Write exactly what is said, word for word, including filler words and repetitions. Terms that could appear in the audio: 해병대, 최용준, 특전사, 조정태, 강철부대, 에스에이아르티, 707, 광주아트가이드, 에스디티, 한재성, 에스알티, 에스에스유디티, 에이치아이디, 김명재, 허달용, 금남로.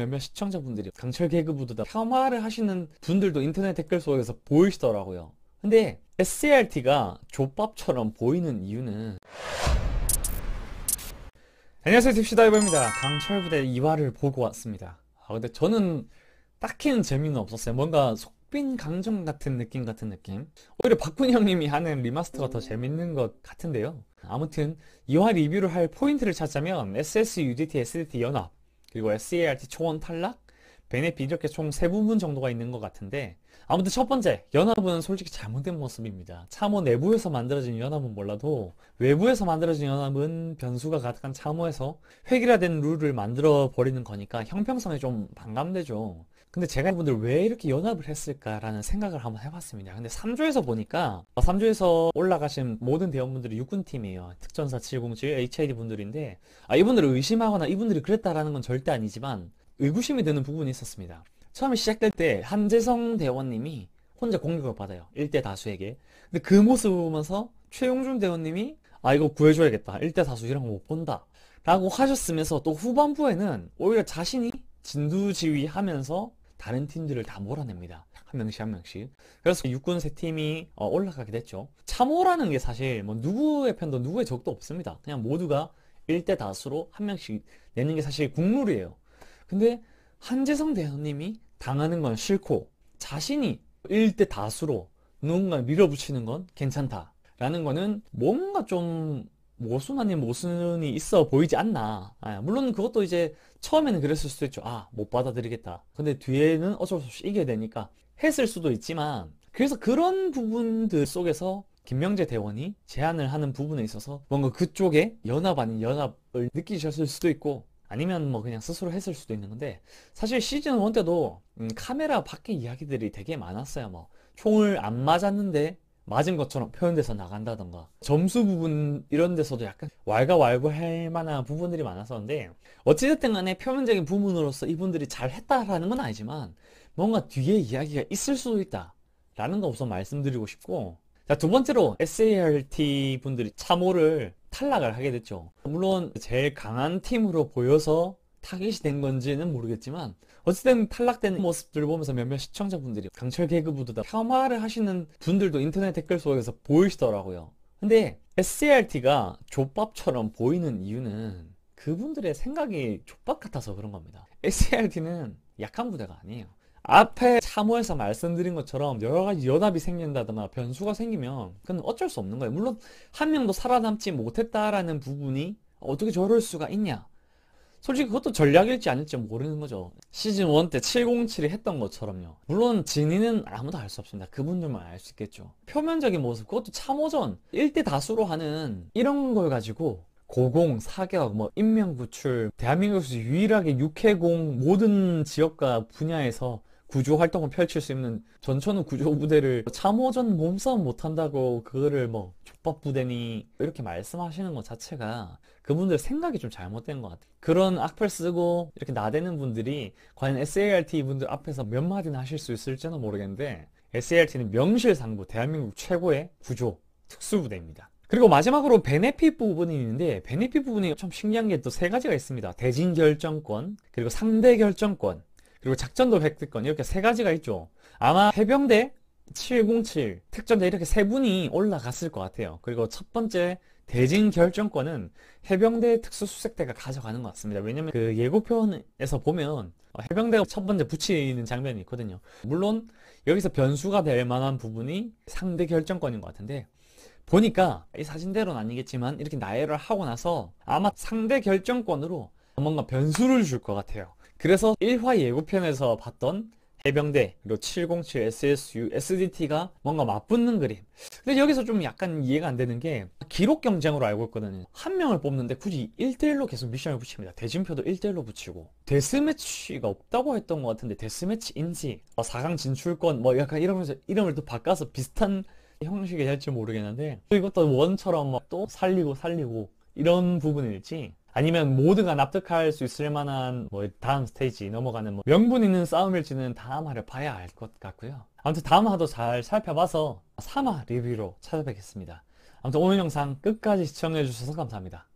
몇몇 시청자분들이 강철 개그부드다 폄하를 하시는 분들도 인터넷 댓글 속에서 보이시더라고요. 근데 에스알티가 족밥처럼 보이는 이유는, 안녕하세요, 딥시다이버입니다. 강철부대 이 화를 보고 왔습니다. 아, 근데 저는 딱히는 재미는 없었어요. 뭔가 속빈 강정 같은 느낌 같은 느낌 오히려 박군 형님이 하는 리마스터가 더 재밌는 것 같은데요. 아무튼 이 화 리뷰를 할 포인트를 찾자면 에스에스유디티, 에스디티 연합, 그리고 에스에이아르티 초원 탈락, 베네핏, 이렇게 총 세 부분 정도가 있는 것 같은데, 아무튼 첫 번째, 연합은 솔직히 잘못된 모습입니다. 차모 내부에서 만들어진 연합은 몰라도 외부에서 만들어진 연합은 변수가 가득한 차모에서 획일화된 룰을 만들어 버리는 거니까 형평성이 좀 반감되죠. 근데 제가 여러분들 왜 이렇게 연합을 했을까라는 생각을 한번 해봤습니다. 근데 삼 조에서 보니까 삼 조에서 올라가신 모든 대원분들이 육군팀이에요. 특전사 칠공칠, 에이치아이디 분들인데, 아, 이분들을 의심하거나 이분들이 그랬다라는 건 절대 아니지만 의구심이 드는 부분이 있었습니다. 처음에 시작될 때 한재성 대원님이 혼자 공격을 받아요, 일 대 다수에게. 근데 그 모습을 보면서 최용준 대원님이 아, 이거 구해줘야겠다, 일 대 다수 이런 거 못 본다 라고 하셨으면서, 또 후반부에는 오히려 자신이 진두지휘하면서 다른 팀들을 다 몰아냅니다. 한 명씩 한 명씩. 그래서 육군 세 팀이 올라가게 됐죠. 참호라는 게 사실 뭐 누구의 편도 누구의 적도 없습니다. 그냥 모두가 일 대 다수로 한 명씩 내는 게 사실 국룰이에요. 근데 한재성 대원님이 당하는 건 싫고 자신이 일 대 다수로 누군가를 밀어붙이는 건 괜찮다 라는 거는 뭔가 좀 모순 아닌 모순이 있어 보이지 않나. 아, 물론 그것도 이제 처음에는 그랬을 수도 있죠. 아, 못 받아들이겠다, 근데 뒤에는 어쩔 수 없이 이겨야 되니까 했을 수도 있지만, 그래서 그런 부분들 속에서 김명재 대원이 제안을 하는 부분에 있어서 뭔가 그쪽에 연합 아닌 연합을 느끼셨을 수도 있고, 아니면 뭐 그냥 스스로 했을 수도 있는 건데, 사실 시즌 일 때도 음, 카메라 밖에 이야기들이 되게 많았어요. 뭐 총을 안 맞았는데 맞은 것처럼 표현돼서 나간다던가, 점수 부분 이런 데서도 약간 왈가왈부할 만한 부분들이 많았었는데, 어찌됐든 간에 표면적인 부분으로서 이분들이 잘했다라는 건 아니지만 뭔가 뒤에 이야기가 있을 수도 있다 라는 거 우선 말씀드리고 싶고, 자, 두 번째로 에스에이아르티 분들이 참호를 탈락을 하게 됐죠. 물론 제일 강한 팀으로 보여서 타깃이 된 건지는 모르겠지만, 어쨌든 탈락된 모습들을 보면서 몇몇 시청자분들이 강철 개그부드다 폄하를 하시는 분들도 인터넷 댓글 속에서 보이시더라고요. 근데 에스알티가 족밥처럼 보이는 이유는 그분들의 생각이 족밥 같아서 그런 겁니다. 에스알티는 약한 부대가 아니에요. 앞에 참호에서 말씀드린 것처럼 여러가지 연합이 생긴다거나 변수가 생기면 그건 어쩔 수 없는 거예요. 물론 한 명도 살아남지 못했다라는 부분이 어떻게 저럴 수가 있냐, 솔직히 그것도 전략일지 아닐지 모르는 거죠. 시즌 일 때 칠공칠이 했던 것처럼요. 물론 진위는 아무도 알 수 없습니다. 그분들만 알 수 있겠죠. 표면적인 모습, 그것도 참호전 일 대 다수로 하는 이런 걸 가지고 고공, 사격, 뭐 인명구출, 대한민국에서 유일하게 육해공 모든 지역과 분야에서 구조활동을 펼칠 수 있는 전천후 구조부대를 참호전 몸싸움 못한다고 그거를 뭐 족밥부대니 이렇게 말씀하시는 것 자체가 그분들 생각이 좀 잘못된 것 같아요. 그런 악플 쓰고 이렇게 나대는 분들이 과연 에스알T 분들 앞에서 몇 마디나 하실 수 있을지는 모르겠는데, 에스알T는 명실상부 대한민국 최고의 구조 특수부대입니다. 그리고 마지막으로 베네핏 부분이 있는데, 베네핏 부분이 참 신기한 게 또 세 가지가 있습니다. 대진 결정권, 그리고 상대 결정권, 그리고 작전도 획득권, 이렇게 세 가지가 있죠. 아마 해병대, 칠공칠, 특전대 이렇게 세 분이 올라갔을 것 같아요. 그리고 첫 번째 대진 결정권은 해병대 특수수색대가 가져가는 것 같습니다. 왜냐면 그 예고편에서 보면 해병대가 첫 번째 붙이는 장면이 있거든요. 물론 여기서 변수가 될 만한 부분이 상대 결정권인 것 같은데, 보니까 이 사진대로는 아니겠지만 이렇게 나열을 하고 나서 아마 상대 결정권으로 뭔가 변수를 줄 것 같아요. 그래서 일 화 예고편에서 봤던 해병대, 그리고 칠공칠, 에스에스유, 에스디티가 뭔가 맞붙는 그림. 근데 여기서 좀 약간 이해가 안 되는 게, 기록 경쟁으로 알고 있거든요. 한 명을 뽑는데 굳이 일 대 일로 계속 미션을 붙입니다. 대진표도 일 대 일로 붙이고, 데스매치가 없다고 했던 것 같은데 데스매치 인지, 사 강 진출권 뭐 약간 이러면서 이름을 또 바꿔서 비슷한 형식이 될지 모르겠는데, 또 이것도 원처럼 막 또 살리고 살리고 이런 부분일지, 아니면 모두가 납득할 수 있을 만한 뭐 다음 스테이지 넘어가는 뭐 명분 있는 싸움일지는 다음 화를 봐야 알 것 같고요. 아무튼 다음 화도 잘 살펴봐서 삼 화 리뷰로 찾아뵙겠습니다. 아무튼 오늘 영상 끝까지 시청해주셔서 감사합니다.